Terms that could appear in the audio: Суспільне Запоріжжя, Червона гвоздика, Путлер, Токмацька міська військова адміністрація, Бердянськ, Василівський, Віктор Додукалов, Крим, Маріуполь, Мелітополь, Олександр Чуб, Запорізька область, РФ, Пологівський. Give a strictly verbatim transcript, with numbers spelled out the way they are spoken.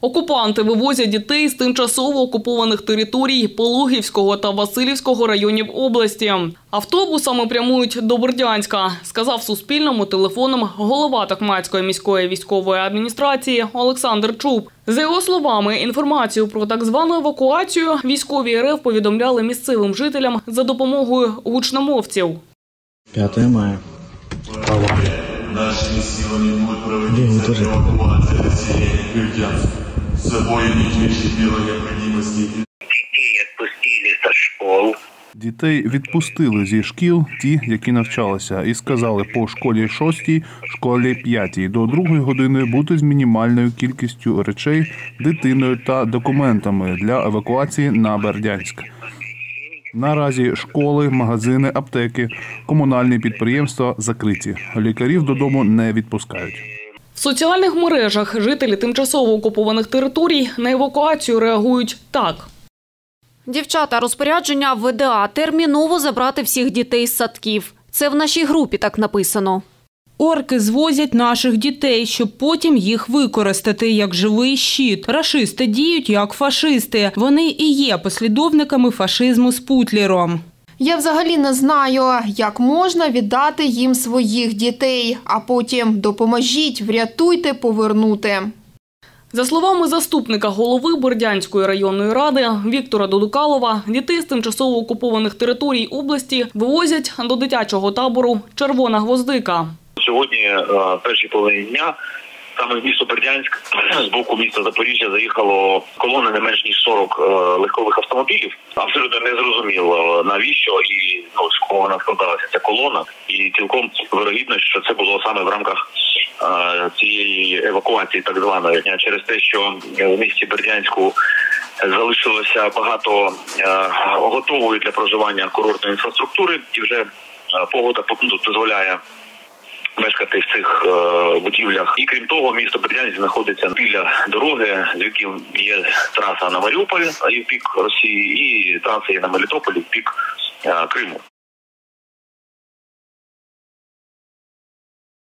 Окупанти вивозять дітей з тимчасово окупованих територій Пологівського та Василівського районів області. Автобусами прямують до Бердянська, сказав Суспільному телефоном голова Токмацької міської військової адміністрації Олександр Чуб. За його словами, інформацію про так звану евакуацію військові РФ повідомляли місцевим жителям за допомогою гучномовців. п'ятого мая. Нашими силами будет проводиться эвакуация населения Бердянска. С собой не меньше первой необходимости. Детей отпустили со школ. Дітей відпустили зі шкіл, ті, які навчалися, і сказали по школі шостій, школі п'ятій до другої години бути з мінімальною кількістю речей, дитиною та документами для евакуації на Бердянськ. Наразі школи, магазини, аптеки, комунальні підприємства закриті. Лікарів додому не відпускають. В соціальних мережах жителі тимчасово окупованих територій на евакуацію реагують так. Дівчата, розпорядження ВДА терміново забрати всіх дітей з садків. Це в нашій групі так написано. Орки звозять наших дітей, щоб потім їх використати як живий щит. Рашисти діють як фашисти. Вони і є послідовниками фашизму з Путлером. Я взагалі не знаю, як можна віддати їм своїх дітей, а потім допоможіть, врятуйте, повернути. За словами заступника голови Бердянської районної ради Віктора Додукалова, дітей з тимчасово окупованих територій області вивозять до дитячого табору «Червона гвоздика». Сьогодні, першій половині дня, саме з міста Бердянськ, з боку міста Запоріжжя, заїхало колона не менш ніж сорок легкових автомобілів. Абсолютно незрозуміло, навіщо і ну, з кого вона складалася ця колона. І цілком вирогідно, що це було саме в рамках цієї евакуації так званої. Через те, що в місті Бердянську залишилося багато готової для проживання курортної інфраструктури, і вже погода дозволяє мешкати в цих будівлях. І крім того, місто Бердянськ знаходиться біля дороги, з яким є траса на Маріуполь і в бік Росії, і траса є на Мелітополі в бік Криму.